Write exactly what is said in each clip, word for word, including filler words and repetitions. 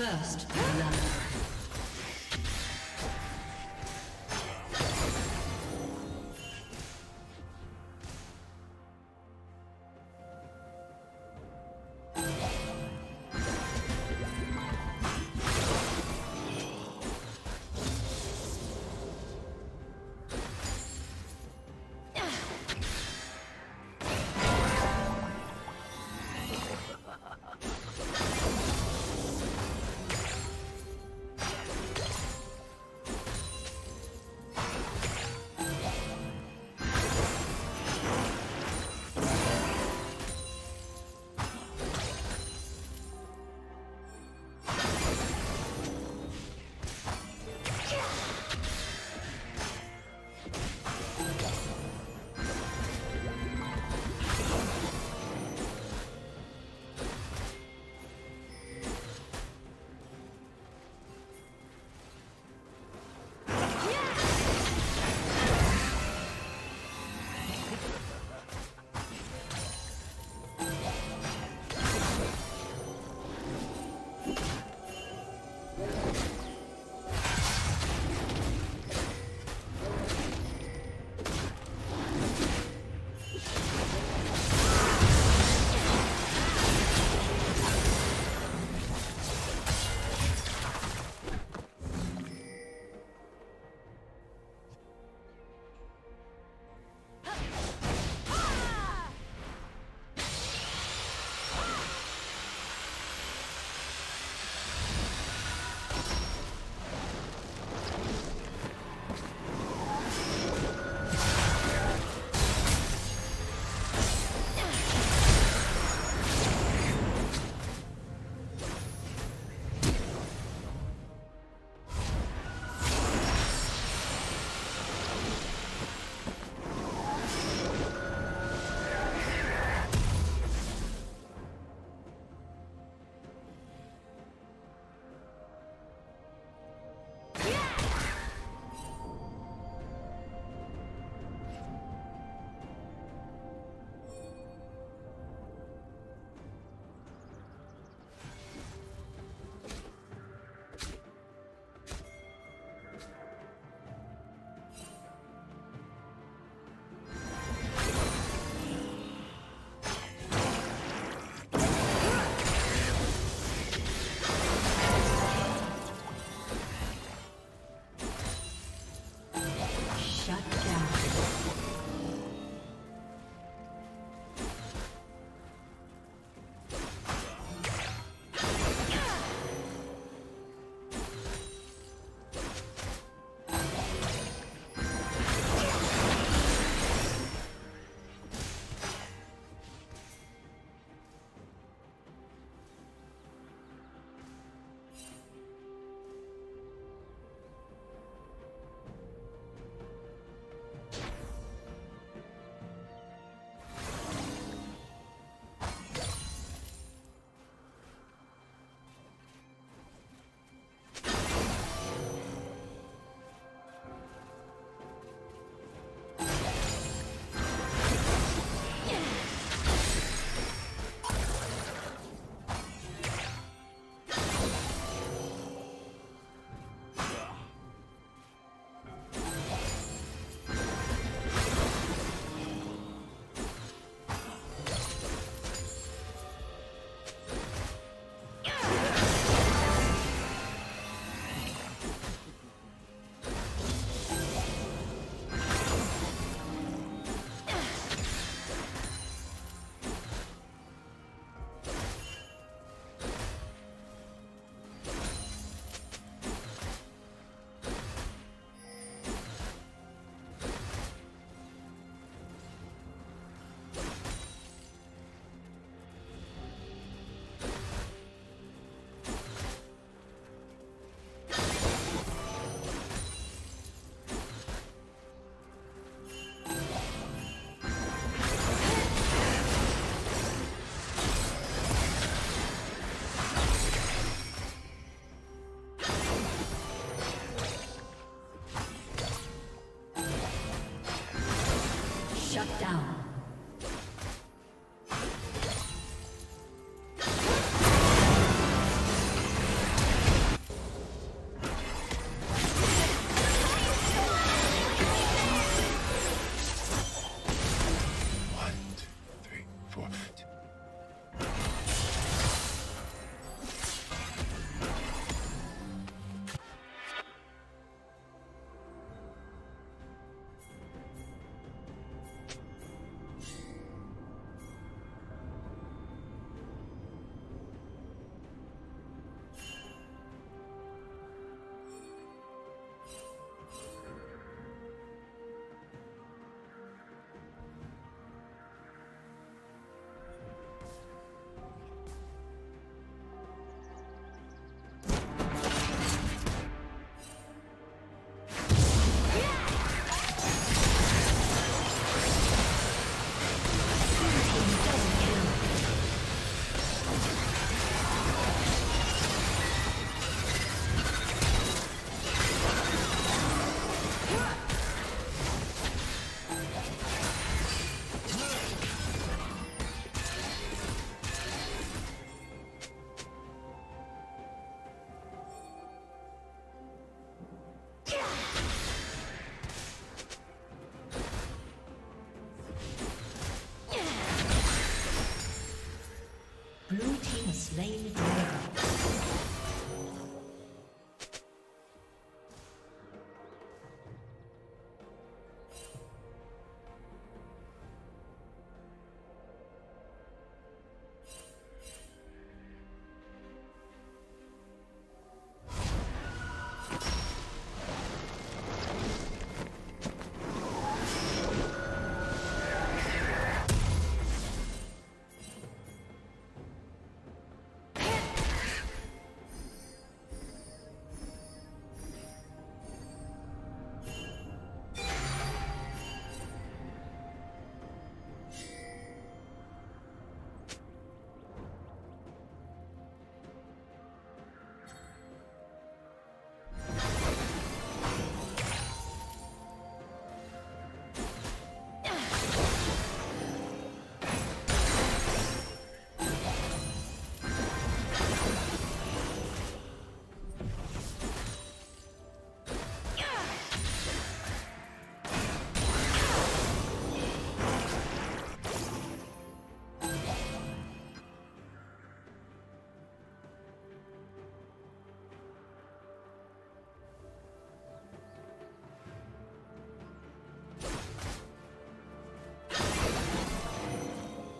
First love. Blue team has slain the dragon.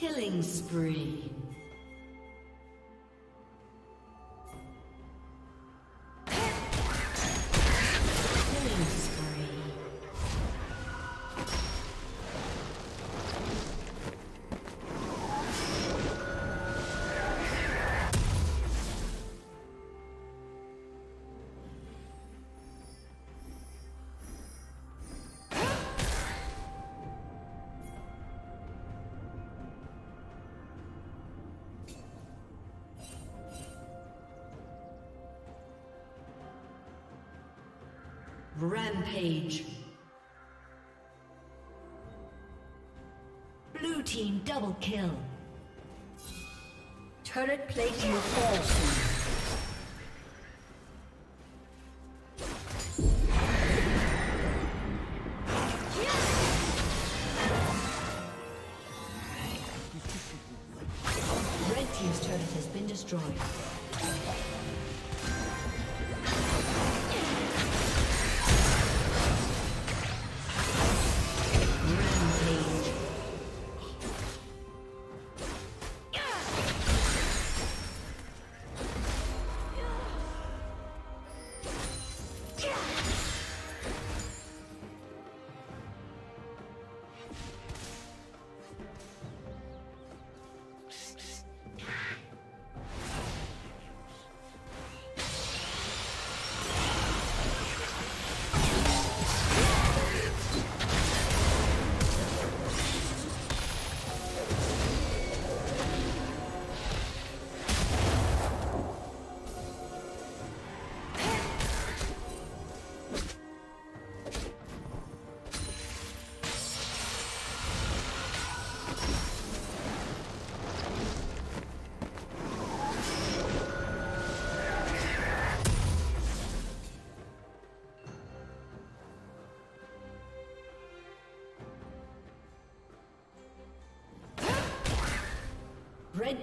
Killing spree. Rampage. Blue team double kill. Turret plate will fall soon. Red team's turret has been destroyed. Red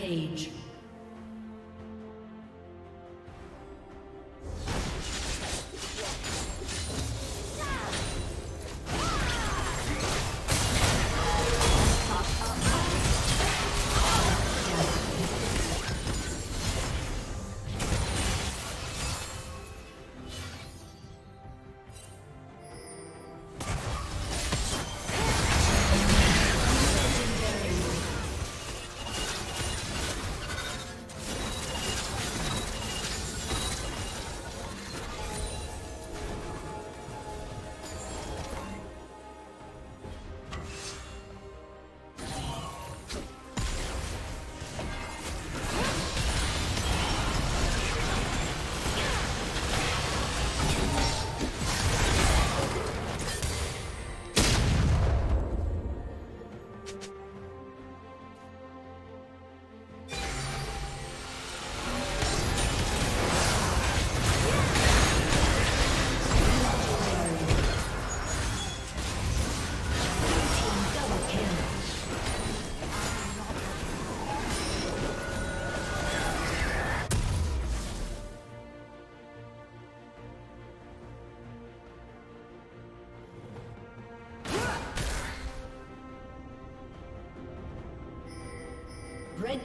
Page. Red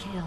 Kill.